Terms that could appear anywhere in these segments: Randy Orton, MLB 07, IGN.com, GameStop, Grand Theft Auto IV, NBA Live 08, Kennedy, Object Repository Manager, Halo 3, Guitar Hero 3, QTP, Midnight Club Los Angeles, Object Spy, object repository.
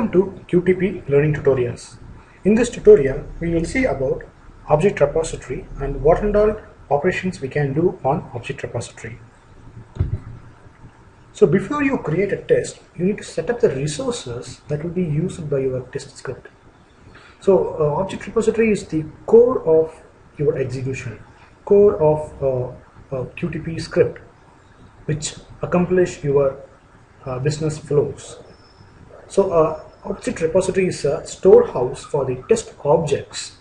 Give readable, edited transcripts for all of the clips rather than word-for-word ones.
Welcome to QTP Learning Tutorials. In this tutorial, we will see about Object Repository and what and all operations we can do on Object Repository. So before you create a test, you need to set up the resources that will be used by your test script. So Object Repository is the core of your execution, core of QTP script, which accomplish your business flows. So Object Repository is a storehouse for the test objects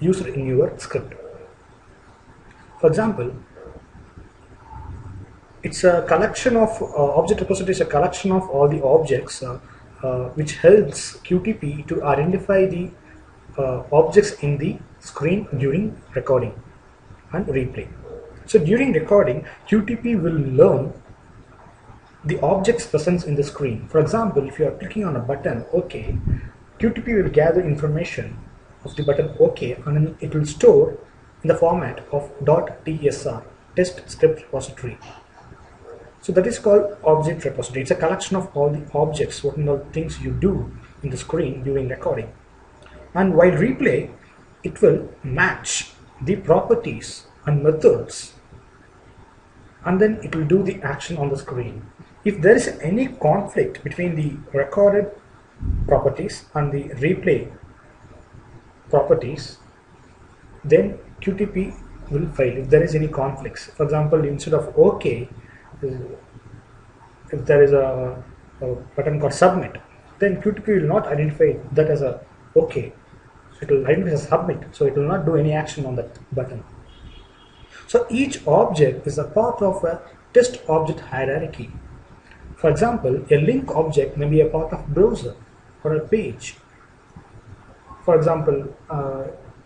used in your script. For example, it's a collection of Object Repository is a collection of all the objects which helps QTP to identify the objects in the screen during recording and replay. So during recording, QTP will learn the object's presence in the screen. For example, if you are clicking on a button OK, QTP will gather information of the button OK and then it will store in the format of .tsr, test script repository. So that is called object repository. It's a collection of all the objects, what all things you do in the screen during recording. And while replay, it will match the properties and methods and then it will do the action on the screen. If there is any conflict between the recorded properties and the replay properties, then QTP will fail if there is any conflicts. For example, instead of OK, if there is a button called submit, then QTP will not identify that as a OK. So it will identify as submit, so it will not do any action on that button. So each object is a part of a test object hierarchy. For example, a link object may be a part of browser or a page. For example,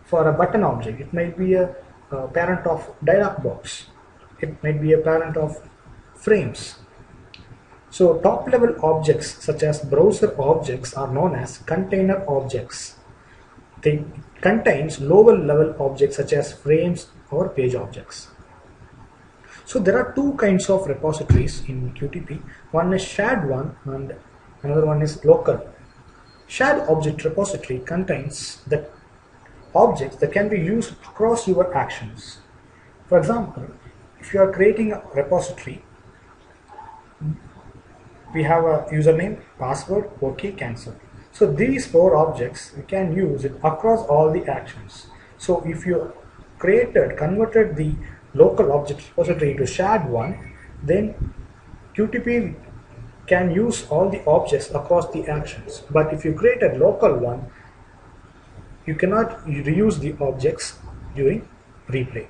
for a button object, it might be a parent of dialog box. It might be a parent of frames. So top level objects such as browser objects are known as container objects. They contains lower level objects such as frames or page objects. So there are two kinds of repositories in QTP. One is shared one and another one is local. Shared object repository contains the objects that can be used across your actions. For example, if you are creating a repository, we have a username, password, OK, cancel. So these four objects, we can use it across all the actions. So if you converted the local object repository to shared one, then QTP can use all the objects across the actions. But if you create a local one, you cannot reuse the objects during replay.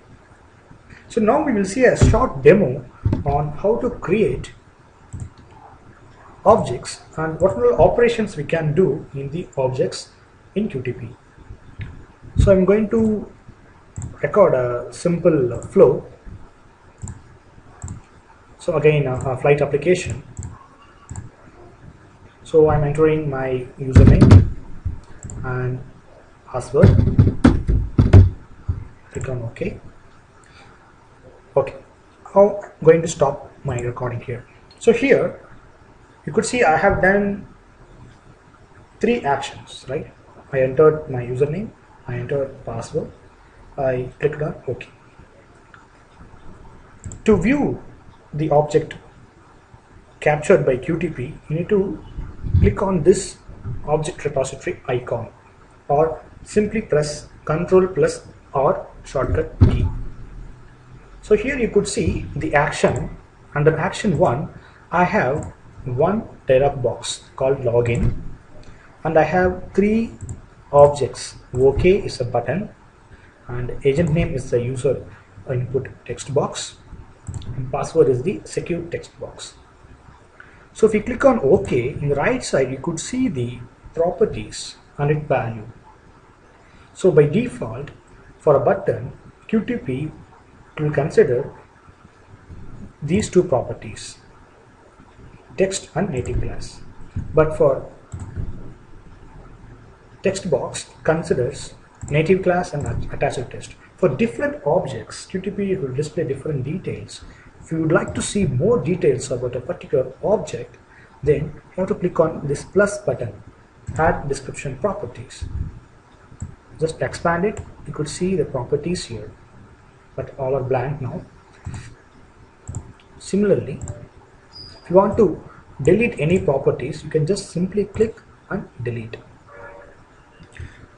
So now we will see a short demo on how to create objects and what all operations we can do in the objects in QTP. So I'm going to record a simple flow. So again, a flight application. So I'm entering my username and password. Click on OK. OK. Now I'm going to stop my recording here. So here you could see I have done three actions, right? I entered my username, I entered password, I clicked on OK. To view the object captured by QTP, you need to click on this object repository icon or simply press Ctrl+ or shortcut key. So here you could see the action. Under action 1, I have one dialog box called login and I have three objects. OK is a button, and agent name is the user input text box, and password is the secure text box. So if you click on OK, in the right side you could see the properties and its value. So by default, for a button, QTP will consider these two properties, text and native class. But for text box, considers native class and attached text. For different objects, QTP will display different details. If you would like to see more details about a particular object, then you have to click on this plus button add description properties. Just expand it, you could see the properties here, but all are blank now. Similarly, if you want to delete any properties, you can just simply click and delete.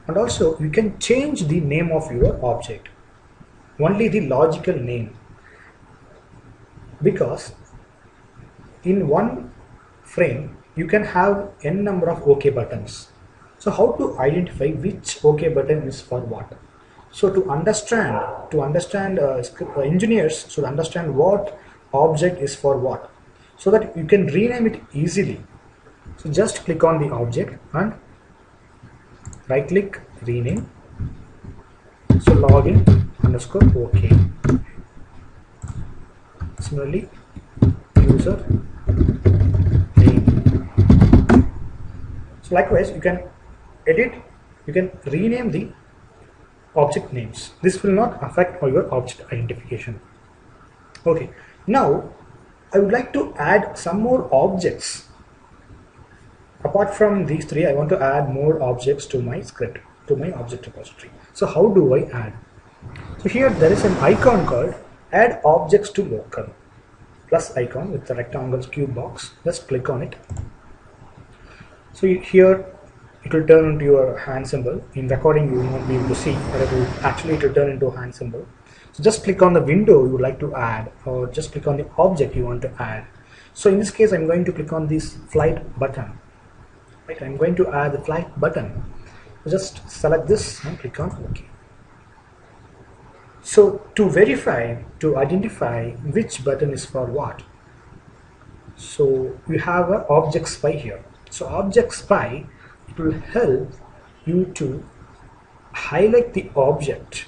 And also you can change the name of your object, only the logical name, because in one frame you can have n number of OK buttons. So how to identify which OK button is for what? So engineers should understand what object is for what, so that you can rename it easily. So just click on the object and right click, rename. So login_OK. Similarly, user name. So likewise, you can edit, you can rename the object names. This will not affect your object identification. Okay, now I would like to add some more objects. Apart from these three, I want to add more objects to my script, to my object repository. So how do I add? So here there is an icon called add objects to local plus icon with the rectangle cube box. Just click on it. So here it will turn into your hand symbol. In recording you will not be able to see, but it will turn into a hand symbol. So just click on the window you would like to add, or just click on the object you want to add. So in this case I'm going to click on this flight button. Right, I'm going to add the flight button. Just select this and click on OK. So to identify which button is for what, so we have an Object Spy here. So Object Spy, it will help you to highlight the object.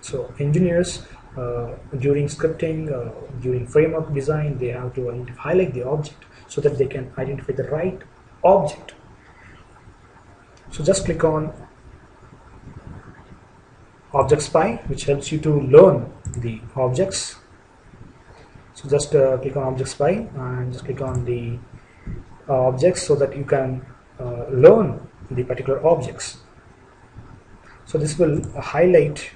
So engineers during scripting, during framework design, they have to highlight the object so that they can identify the right object. So just click on Object Spy, which helps you to learn the objects. So just click on Object Spy and just click on the objects so that you can learn the particular objects. So this will highlight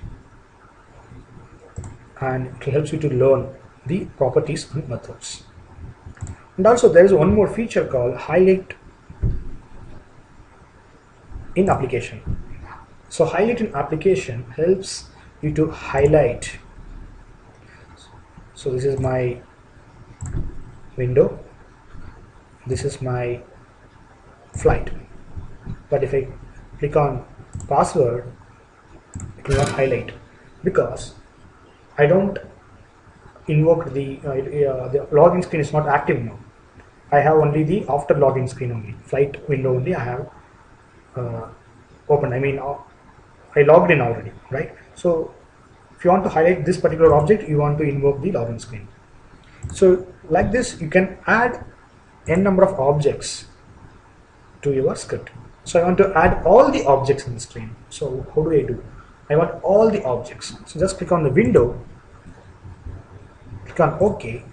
and it helps you to learn the properties and methods. And also there is one more feature called highlight in application. So highlight in application helps you to highlight. So this is my window, this is my flight, but if I click on password it will not highlight, because I don't invoke the login screen is not active now. I have only the after login screen, only flight window only I have open. I mean, I logged in already, right? So if you want to highlight this particular object, you want to invoke the login screen. So like this you can add n number of objects to your script. So I want to add all the objects in the screen. So how do? I want all the objects. So just click on the window, click on OK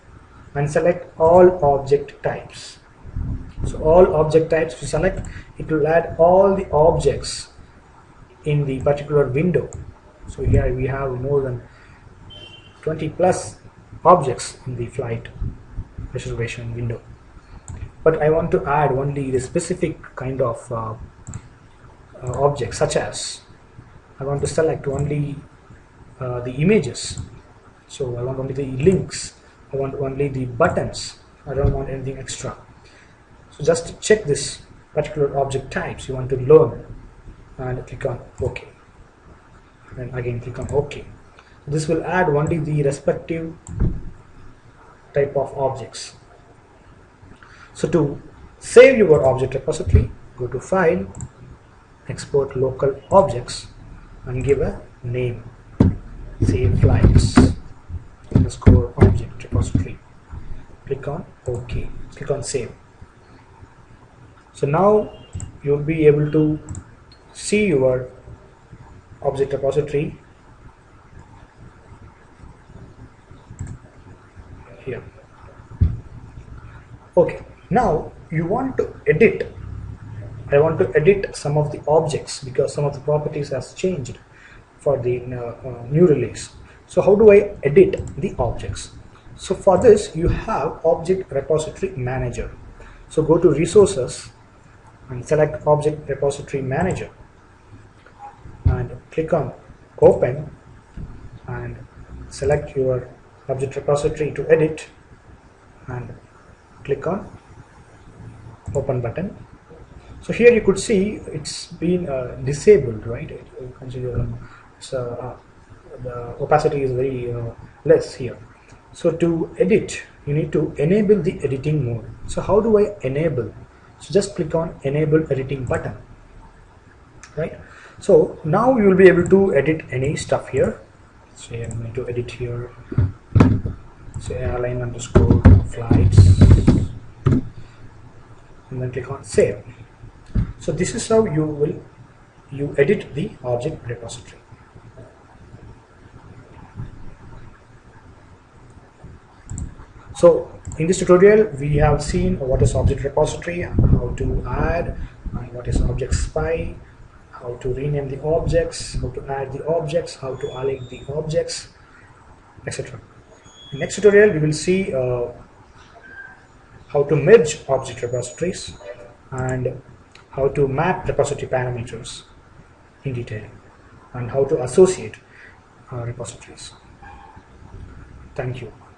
and select all object types. So all object types you select, it will add all the objects in the particular window. So here we have more than 20+ objects in the flight reservation window, but I want to add only the specific kind of objects, such as I want to select only the images, so I want only the links, I want only the buttons, I don't want anything extra. So just check this particular object types you want to learn and click on OK, and again click on OK. This will add only the respective type of objects. So to save your object repository, go to File, Export Local Objects and give a name, save flights_object repository. Click on OK, click on Save. So now you will be able to see your object repository here. Okay, now you want to edit I want to edit some of the objects because some of the properties has changed for the new release. So how do I edit the objects? So for this you have Object Repository Manager. So go to Resources and select Object Repository Manager and click on Open and select your object repository to edit and click on Open button. So here you could see it's been disabled, right? The opacity is very less here. So to edit you need to enable the editing mode. So how do I enable? So just click on Enable Editing button, right? So now you will be able to edit any stuff here. So I'm going to edit here, say airline underscore flights, and then click on Save. So this is how you edit the object repository. So in this tutorial we have seen what is object repository, how to add, and what is object spy, how to rename the objects, how to add the objects, how to allocate the objects, etc. In next tutorial we will see how to merge object repositories and how to map repository parameters in detail, and how to associate repositories. Thank you.